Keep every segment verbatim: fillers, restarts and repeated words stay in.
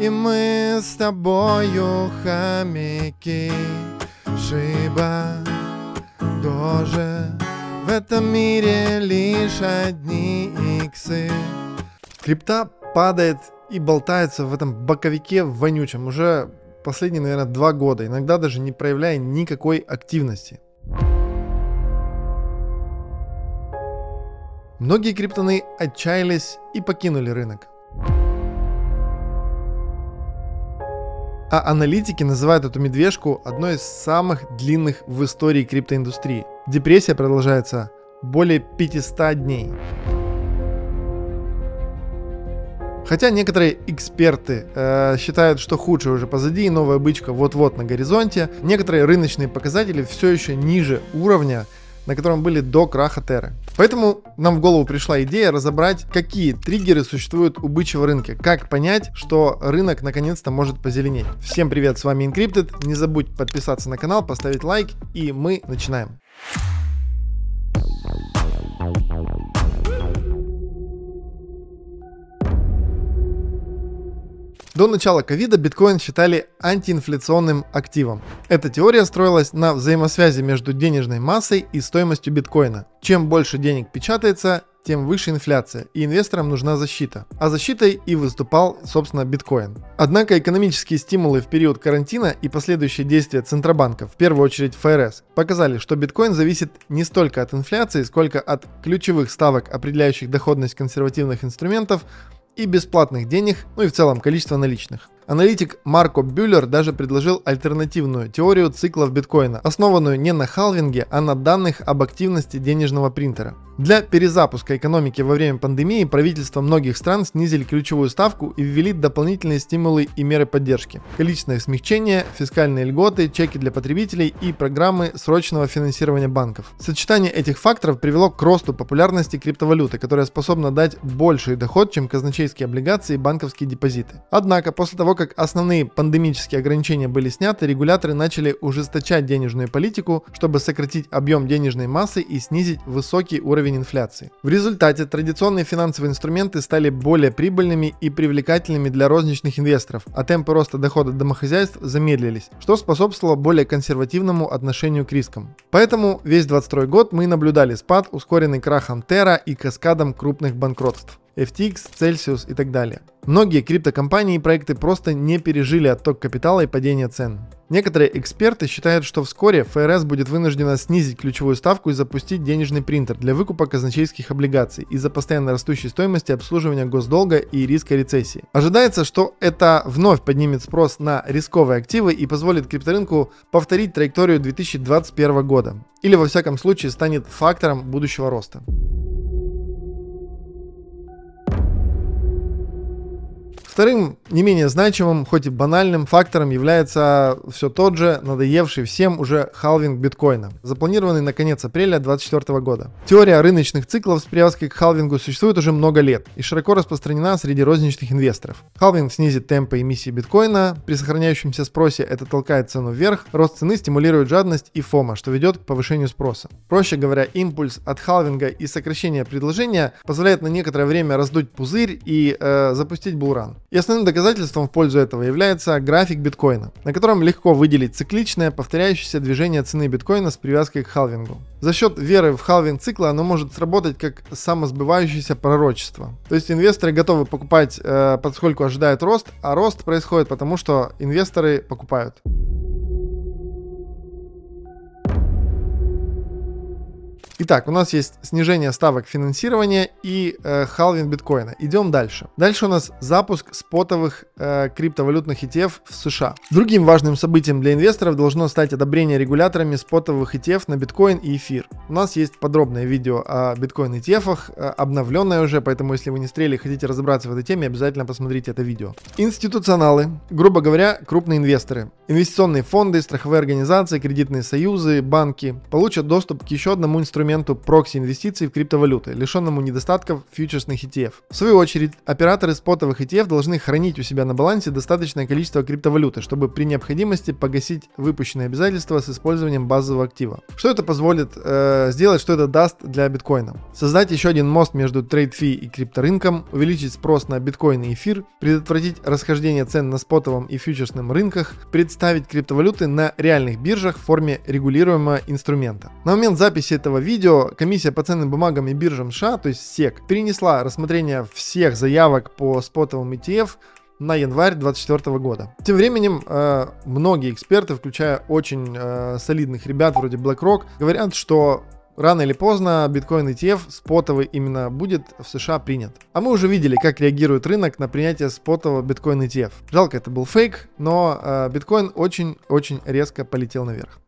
И мы с тобою хомяки. Шиба тоже. В этом мире лишь одни иксы. Крипта падает и болтается в этом боковике вонючем уже последние, наверное, два года, иногда даже не проявляя никакой активности. Многие криптоны отчаялись и покинули рынок. А аналитики называют эту медвежку одной из самых длинных в истории криптоиндустрии. Депрессия продолжается более пятисот дней. Хотя некоторые эксперты э, считают, что худшее уже позади и новая бычка вот-вот на горизонте, некоторые рыночные показатели все еще ниже уровня, на котором были до краха Терры. Поэтому нам в голову пришла идея разобрать, какие триггеры существуют у бычьего рынка, как понять, что рынок наконец-то может позеленеть. Всем привет, с вами Incrypted, не забудь подписаться на канал, поставить лайк, и мы начинаем. До начала ковида биткоин считали антиинфляционным активом. Эта теория строилась на взаимосвязи между денежной массой и стоимостью биткоина. Чем больше денег печатается, тем выше инфляция, и инвесторам нужна защита. А защитой и выступал, собственно, биткоин. Однако экономические стимулы в период карантина и последующие действия центробанков, в первую очередь ФРС, показали, что биткоин зависит не столько от инфляции, сколько от ключевых ставок, определяющих доходность консервативных инструментов, и бесплатных денег, ну и в целом количество наличных. Аналитик Марко Бюллер даже предложил альтернативную теорию циклов биткоина, основанную не на халвинге, а на данных об активности денежного принтера. Для перезапуска экономики во время пандемии правительства многих стран снизили ключевую ставку и ввели дополнительные стимулы и меры поддержки. Количественное смягчение, фискальные льготы, чеки для потребителей и программы срочного финансирования банков. Сочетание этих факторов привело к росту популярности криптовалюты, которая способна дать больший доход, чем казначейские облигации и банковские депозиты. Однако, после того, как основные пандемические ограничения были сняты, регуляторы начали ужесточать денежную политику, чтобы сократить объем денежной массы и снизить высокий уровень инфляции. В результате традиционные финансовые инструменты стали более прибыльными и привлекательными для розничных инвесторов, а темпы роста дохода домохозяйств замедлились, что способствовало более консервативному отношению к рискам. Поэтому весь двадцать второй год мы наблюдали спад, ускоренный крахом Терра и каскадом крупных банкротств. эф ти экс, Celsius и так далее. Многие криптокомпании и проекты просто не пережили отток капитала и падение цен. Некоторые эксперты считают, что вскоре ФРС будет вынуждена снизить ключевую ставку и запустить денежный принтер для выкупа казначейских облигаций из-за постоянно растущей стоимости обслуживания госдолга и риска рецессии. Ожидается, что это вновь поднимет спрос на рисковые активы и позволит крипторынку повторить траекторию две тысячи двадцать первого года, или во всяком случае станет фактором будущего роста. Вторым, не менее значимым, хоть и банальным фактором является все тот же, надоевший всем уже халвинг биткоина, запланированный на конец апреля две тысячи двадцать четвёртого года. Теория рыночных циклов с привязкой к халвингу существует уже много лет и широко распространена среди розничных инвесторов. Халвинг снизит темпы эмиссии биткоина, при сохраняющемся спросе это толкает цену вверх, рост цены стимулирует жадность и фома, что ведет к повышению спроса. Проще говоря, импульс от халвинга и сокращение предложения позволяет на некоторое время раздуть пузырь и э, запустить булран. И основным доказательством в пользу этого является график биткоина, на котором легко выделить цикличное, повторяющееся движение цены биткоина с привязкой к халвингу. За счет веры в халвинг цикла оно может сработать как самосбывающееся пророчество. То есть инвесторы готовы покупать, э, поскольку ожидают рост, а рост происходит потому, что инвесторы покупают. Итак, у нас есть снижение ставок финансирования и э, халвинг биткоина. Идем дальше. Дальше у нас запуск спотовых э, криптовалютных и ти эф в США. Другим важным событием для инвесторов должно стать одобрение регуляторами спотовых и ти эф на биткоин и эфир. У нас есть подробное видео о биткоин и ти эф-ах, обновленное уже, поэтому если вы не стрели и хотите разобраться в этой теме, обязательно посмотрите это видео. Институционалы, грубо говоря, крупные инвесторы, Инвестиционные фонды, страховые организации, кредитные союзы, банки получат доступ к еще одному инструменту прокси-инвестиций в криптовалюты, лишенному недостатков фьючерсных и ти эф. В свою очередь, операторы спотовых и ти эф должны хранить у себя на балансе достаточное количество криптовалюты, чтобы при необходимости погасить выпущенные обязательства с использованием базового актива. Что это позволит э, сделать, что это даст для биткоина? Создать еще один мост между трейд-фи и крипторынком, увеличить спрос на биткоин и эфир, предотвратить расхождение цен на спотовом и фьючерсном рынках, представить криптовалюты на реальных биржах в форме регулируемого инструмента. На момент записи этого видео комиссия по ценным бумагам и биржам США, то есть сек, перенесла рассмотрение всех заявок по спотовым и ти эф на январь две тысячи двадцать четвёртого года. Тем временем э, многие эксперты, включая очень э, солидных ребят вроде BlackRock, говорят, что рано или поздно биткоин и ти эф спотовый именно будет в США принят. А мы уже видели, как реагирует рынок на принятие спотового биткоин и ти эф. Жалко, это был фейк, но э, биткоин очень-очень резко полетел наверх.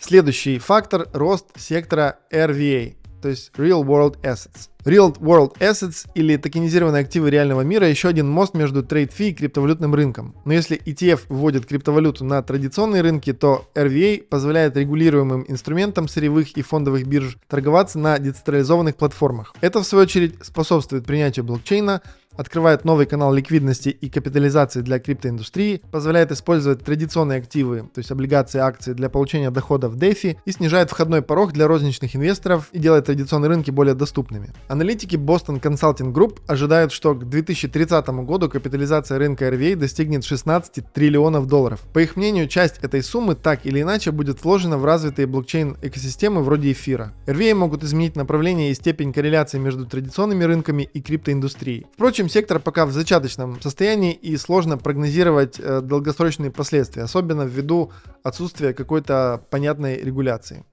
Следующий фактор – рост сектора эр ви эй, то есть Real World Assets. Real World Assets, или токенизированные активы реального мира, еще один мост между трейд-фи и криптовалютным рынком. Но если и ти эф вводит криптовалюту на традиционные рынки, то эр ви эй позволяет регулируемым инструментам сырьевых и фондовых бирж торговаться на децентрализованных платформах. Это, в свою очередь, способствует принятию блокчейна, открывает новый канал ликвидности и капитализации для криптоиндустрии, позволяет использовать традиционные активы, то есть облигации, акции, для получения дохода в дефи и снижает входной порог для розничных инвесторов и делает традиционные рынки более доступными. Аналитики Boston Consulting Group ожидают, что к две тысячи тридцатому году капитализация рынка эр ви эй достигнет шестнадцати триллионов долларов. По их мнению, часть этой суммы так или иначе будет вложена в развитые блокчейн-экосистемы вроде эфира. эр ви эй могут изменить направление и степень корреляции между традиционными рынками и криптоиндустрией. Впрочем, сектор пока в зачаточном состоянии и сложно прогнозировать э, долгосрочные последствия, особенно ввиду отсутствия какой-то понятной регуляции.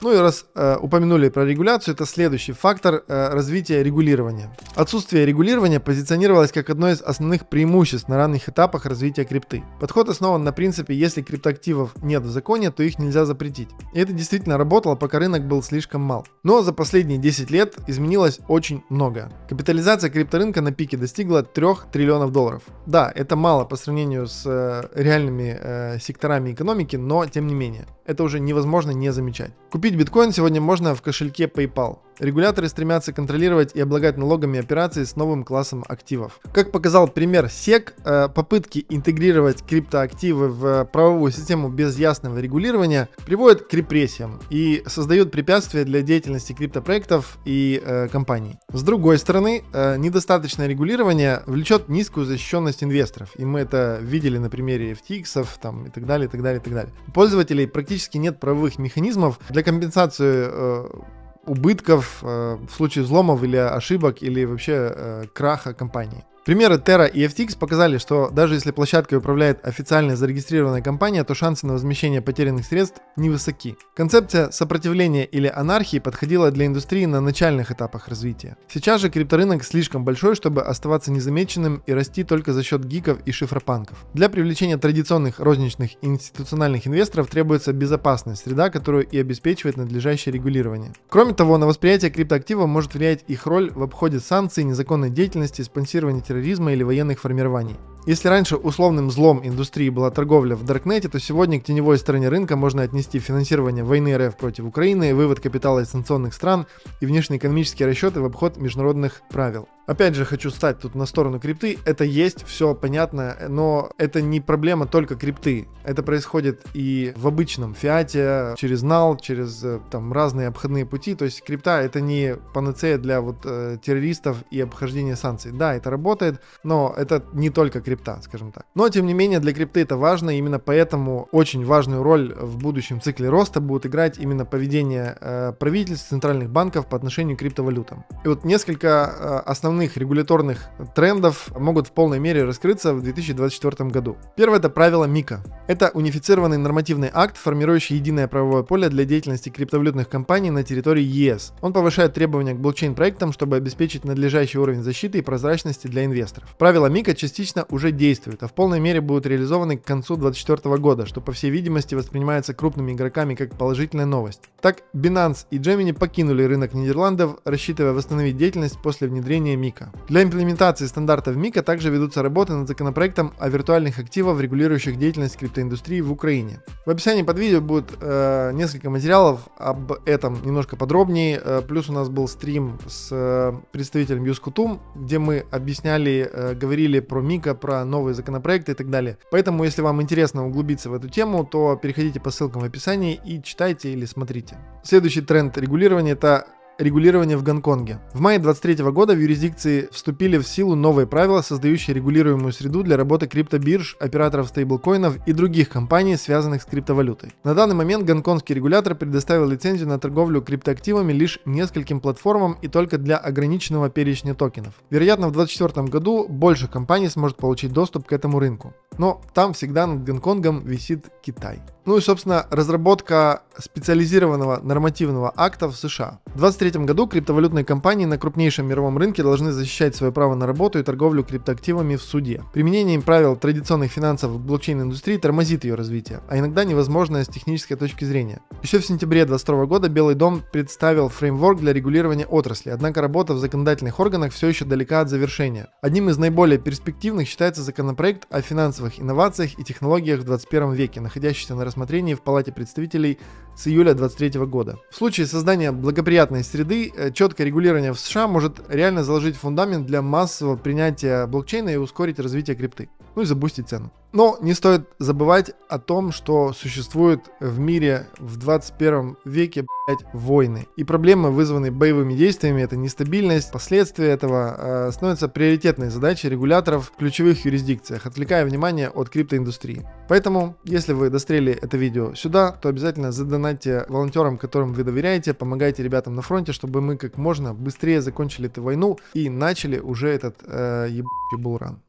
Ну и раз э, упомянули про регуляцию, это следующий фактор э, развития регулирования. Отсутствие регулирования позиционировалось как одно из основных преимуществ на ранних этапах развития крипты. Подход основан на принципе, если криптоактивов нет в законе, то их нельзя запретить. И это действительно работало, пока рынок был слишком мал. Но за последние десять лет изменилось очень много. Капитализация крипторынка на пике достигла трёх триллионов долларов. Да, это мало по сравнению с э, реальными э, секторами экономики, но тем не менее, это уже невозможно не замечать. Купить биткоин сегодня можно в кошельке PayPal. Регуляторы стремятся контролировать и облагать налогами операции с новым классом активов. Как показал пример сек, попытки интегрировать криптоактивы в правовую систему без ясного регулирования приводят к репрессиям и создают препятствия для деятельности криптопроектов и э, компаний. С другой стороны, э, недостаточное регулирование влечет низкую защищенность инвесторов, и мы это видели на примере эф ти экс-ов там, и так далее, и так далее, и так далее. У пользователей практически нет правовых механизмов для компенсации э, убытков э, в случае взломов или ошибок, или вообще э, краха компании. Примеры Terra и эф ти экс показали, что даже если площадкой управляет официально зарегистрированная компания, то шансы на возмещение потерянных средств невысоки. Концепция сопротивления или анархии подходила для индустрии на начальных этапах развития. Сейчас же крипторынок слишком большой, чтобы оставаться незамеченным и расти только за счет гиков и шифропанков. Для привлечения традиционных розничных и институциональных инвесторов требуется безопасная среда, которую и обеспечивает надлежащее регулирование. Кроме того, на восприятие криптоактива может влиять их роль в обходе санкций, незаконной деятельности, спонсирования терроризма, терроризма или военных формирований. Если раньше условным злом индустрии была торговля в Даркнете, то сегодня к теневой стороне рынка можно отнести финансирование войны эр эф против Украины, вывод капитала из санкционных стран и внешнеэкономические расчеты в обход международных правил. Опять же, хочу встать тут на сторону крипты, это есть, все понятно, но это не проблема только крипты, это происходит и в обычном фиате, через нал, через там разные обходные пути, то есть крипта это не панацея для вот э, террористов и обхождения санкций, да, это работает, но это не только крипта, скажем так. Но тем не менее для крипты это важно, именно поэтому очень важную роль в будущем цикле роста будут играть именно поведение э, правительств, центральных банков по отношению к криптовалютам. И вот несколько э, основных основных регуляторных трендов могут в полной мере раскрыться в две тысячи двадцать четвёртом году. Первое – это правило МИКа. Это унифицированный нормативный акт, формирующий единое правовое поле для деятельности криптовалютных компаний на территории ЕС. Он повышает требования к блокчейн-проектам, чтобы обеспечить надлежащий уровень защиты и прозрачности для инвесторов. Правила МИКа частично уже действуют, а в полной мере будут реализованы к концу две тысячи двадцать четвёртого года, что, по всей видимости, воспринимается крупными игроками как положительная новость. Так, Binance и Gemini покинули рынок Нидерландов, рассчитывая восстановить деятельность после внедрения МИКа. Для имплементации стандартов МИКа также ведутся работы над законопроектом о виртуальных активах, регулирующих деятельность криптоиндустрии в Украине. В описании под видео будет э, несколько материалов об этом немножко подробнее, э, плюс у нас был стрим с э, представителем Юскутум, где мы объясняли, э, говорили про МИКа, про новые законопроекты и так далее. Поэтому, если вам интересно углубиться в эту тему, то переходите по ссылкам в описании и читайте или смотрите. Следующий тренд регулирования – это регулирование в Гонконге. В мае две тысячи двадцать третьего года в юрисдикции вступили в силу новые правила, создающие регулируемую среду для работы криптобирж, операторов стейблкоинов и других компаний, связанных с криптовалютой. На данный момент гонконгский регулятор предоставил лицензию на торговлю криптоактивами лишь нескольким платформам и только для ограниченного перечня токенов. Вероятно, в две тысячи двадцать четвёртом году больше компаний сможет получить доступ к этому рынку. Но там всегда над Гонконгом висит Китай. Ну и, собственно, разработка специализированного нормативного акта в США. В две тысячи двадцать третьем году криптовалютные компании на крупнейшем мировом рынке должны защищать свое право на работу и торговлю криптоактивами в суде. Применение им правил традиционных финансов в блокчейн-индустрии тормозит ее развитие, а иногда невозможно с технической точки зрения. Еще в сентябре две тысячи двадцать второго года Белый дом представил фреймворк для регулирования отрасли, однако работа в законодательных органах все еще далека от завершения. Одним из наиболее перспективных считается законопроект о финансовых инновациях и технологиях в двадцать первом веке, находящийся на рассмотрении в Палате представителей с июля две тысячи двадцать третьего года. В случае создания благоприятной среды, четкое регулирование в США может реально заложить фундамент для массового принятия блокчейна и ускорить развитие крипты, ну и забустить цену. Но не стоит забывать о том, что существует в мире в двадцать первом веке, блядь, войны. И проблемы, вызванные боевыми действиями, это нестабильность, последствия этого э, становятся приоритетной задачей регуляторов в ключевых юрисдикциях, отвлекая внимание от криптоиндустрии. Поэтому, если вы дострели это видео сюда, то обязательно задонатьте волонтерам, которым вы доверяете, помогайте ребятам на фронте, чтобы мы как можно быстрее закончили эту войну и начали уже этот э, ебучий булран.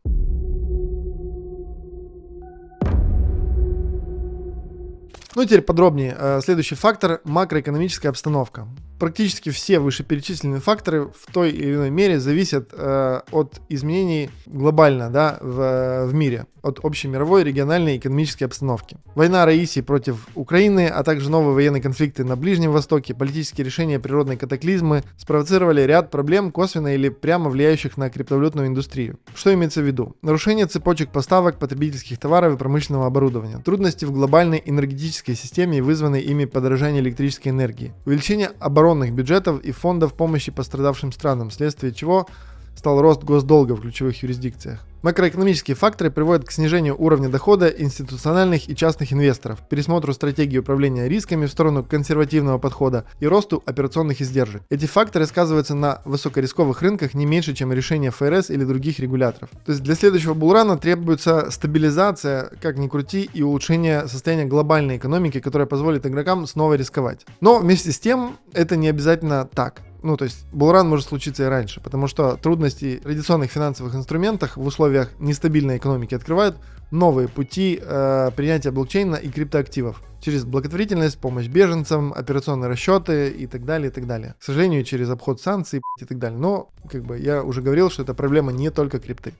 Ну и теперь подробнее. Следующий фактор – макроэкономическая обстановка. Практически все вышеперечисленные факторы в той или иной мере зависят э, от изменений глобально, да, в, в мире, от общемировой, региональной и экономической обстановки. Война Раиси против Украины, а также новые военные конфликты на Ближнем Востоке, политические решения, природные катаклизмы спровоцировали ряд проблем, косвенно или прямо влияющих на криптовалютную индустрию. Что имеется в виду? Нарушение цепочек поставок потребительских товаров и промышленного оборудования, трудности в глобальной энергетической системе и вызванные ими подорожание электрической энергии, увеличение оборудования, бюджетов и фондов помощи пострадавшим странам, вследствие чего стал рост госдолга в ключевых юрисдикциях. Макроэкономические факторы приводят к снижению уровня дохода институциональных и частных инвесторов, пересмотру стратегии управления рисками в сторону консервативного подхода и росту операционных издержек. Эти факторы сказываются на высокорисковых рынках не меньше, чем решения ФРС или других регуляторов. То есть для следующего булрана требуется стабилизация, как ни крути, и улучшение состояния глобальной экономики, которая позволит игрокам снова рисковать. Но вместе с тем это не обязательно так. Ну, то есть булран может случиться и раньше, потому что трудности в традиционных финансовых инструментах в условиях нестабильной экономики открывают новые пути э, принятия блокчейна и криптоактивов через благотворительность, помощь беженцам, операционные расчеты и так далее, и так далее. К сожалению, через обход санкций и так далее. Но, как бы, я уже говорил, что это проблема не только крипты.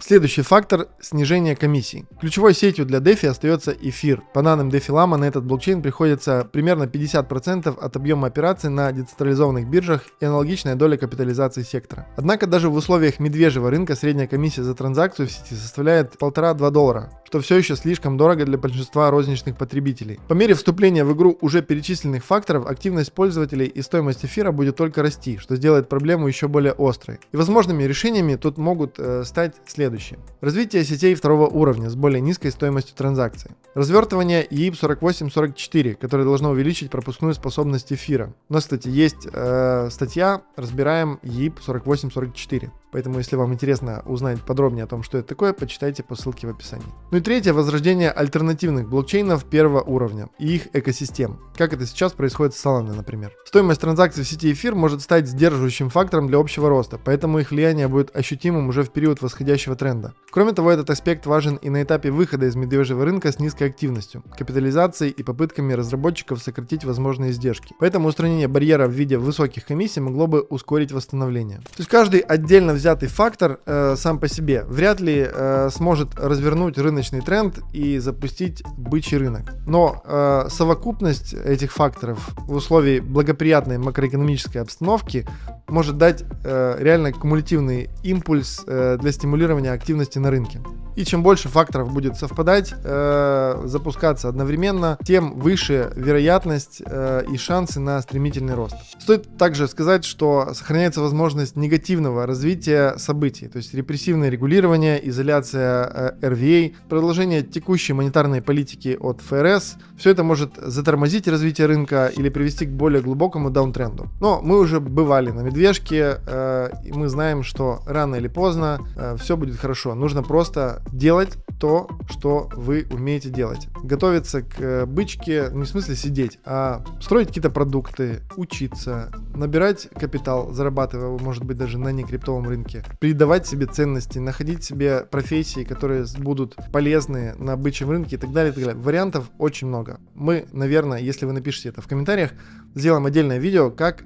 Следующий фактор – снижение комиссий. Ключевой сетью для дефи остается эфир. По данным DefiLama, на этот блокчейн приходится примерно пятьдесят процентов от объема операций на децентрализованных биржах и аналогичная доля капитализации сектора. Однако даже в условиях медвежьего рынка средняя комиссия за транзакцию в сети составляет полтора-два доллара, что все еще слишком дорого для большинства розничных потребителей. По мере вступления в игру уже перечисленных факторов, активность пользователей и стоимость эфира будет только расти, что сделает проблему еще более острой. И возможными решениями тут могут э, стать следующие. Развитие сетей второго уровня с более низкой стоимостью транзакций. Развертывание и ай пи сорок восемь сорок четыре, которое должно увеличить пропускную способность эфира. У нас, кстати, есть э, статья, разбираем и ай пи сорок восемь сорок четыре. Поэтому, если вам интересно узнать подробнее о том, что это такое, почитайте по ссылке в описании. Ну и третье, возрождение альтернативных блокчейнов первого уровня и их экосистем, как это сейчас происходит с Solana, например. Стоимость транзакций в сети эфир может стать сдерживающим фактором для общего роста, поэтому их влияние будет ощутимым уже в период восходящего тренда. Кроме того, этот аспект важен и на этапе выхода из медвежьего рынка с низкой активностью, капитализацией и попытками разработчиков сократить возможные издержки. Поэтому устранение барьера в виде высоких комиссий могло бы ускорить восстановление. То есть каждый отдельно взятый фактор э, сам по себе вряд ли э, сможет развернуть рыночный тренд и запустить бычий рынок. Но э, совокупность этих факторов в условии благоприятной макроэкономической обстановки может дать э, реально кумулятивный импульс э, для стимулирования активности на рынке. И чем больше факторов будет совпадать, э, запускаться одновременно, тем выше вероятность э, и шансы на стремительный рост. Стоит также сказать, что сохраняется возможность негативного развития событий, то есть репрессивное регулирование, изоляция эр ви эй, продолжение текущей монетарной политики от эф эр эс, все это может затормозить развитие рынка или привести к более глубокому даунтренду. Но мы уже бывали на медвежке, э, и мы знаем, что рано или поздно э, все будет хорошо. Нужно просто делать то, что вы умеете делать. Готовиться к бычке, не в смысле сидеть, а строить какие-то продукты, учиться, набирать капитал, зарабатывая его, может быть, даже на некриптовом рынке. Придавать себе ценности, находить себе профессии, которые будут полезны на бычьем рынке и так далее, и так далее. Вариантов очень много. Мы, наверное, если вы напишите это в комментариях, сделаем отдельное видео, как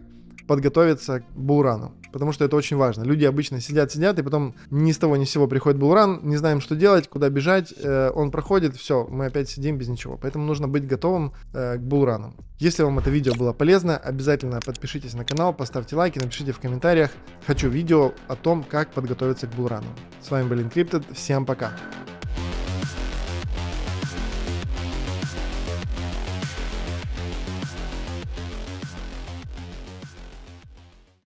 подготовиться к булрану. Потому что это очень важно. Люди обычно сидят-сидят, и потом ни с того ни с сего приходит булран, не знаем, что делать, куда бежать, э, он проходит, все, мы опять сидим без ничего. Поэтому нужно быть готовым э, к булрану. Если вам это видео было полезно, обязательно подпишитесь на канал, поставьте лайки, напишите в комментариях. Хочу видео о том, как подготовиться к булрану. С вами был Incrypted, всем пока!